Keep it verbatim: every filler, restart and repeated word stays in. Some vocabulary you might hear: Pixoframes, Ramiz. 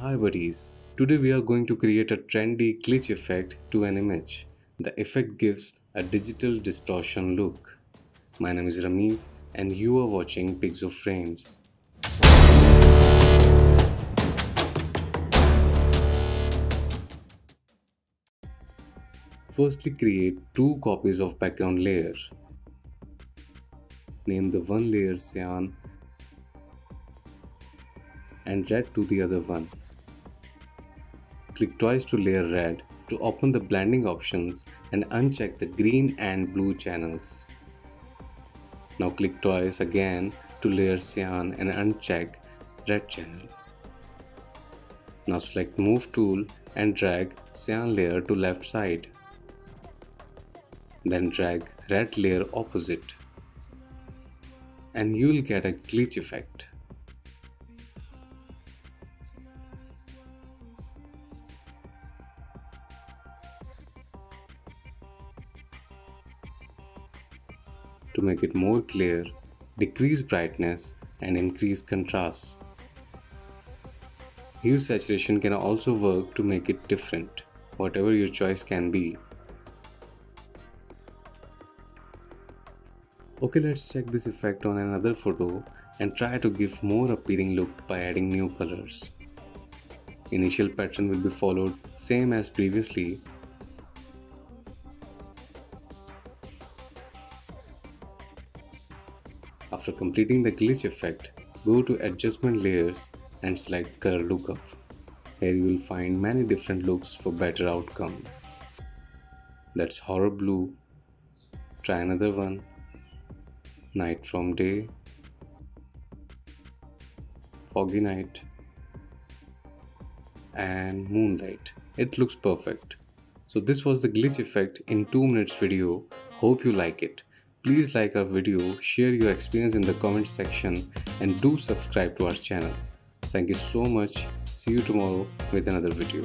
Hi buddies, today we are going to create a trendy glitch effect to an image. The effect gives a digital distortion look. My name is Ramiz and you are watching Pixoframes. Firstly, create two copies of background layer. Name the one layer cyan and red to the other one. Click twice to layer red to open the blending options and uncheck the green and blue channels. Now click twice again to layer cyan and uncheck red channel. Now select move tool and drag cyan layer to left side. Then drag red layer opposite and you'll get a glitch effect. To make it more clear, decrease brightness and increase contrast. Hue saturation can also work to make it different, whatever your choice can be. Okay, let's check this effect on another photo and try to give more appealing look by adding new colors. Initial pattern will be followed same as previously. After completing the glitch effect, go to adjustment layers and select color lookup. Here you will find many different looks for better outcome. That's horror blue. Try another one. Night from day, foggy night, and moonlight. It looks perfect. So this was the glitch effect in two minutes video. Hope you like it. Please like our video, share your experience in the comment section, and do subscribe to our channel. Thank you so much. See you tomorrow with another video.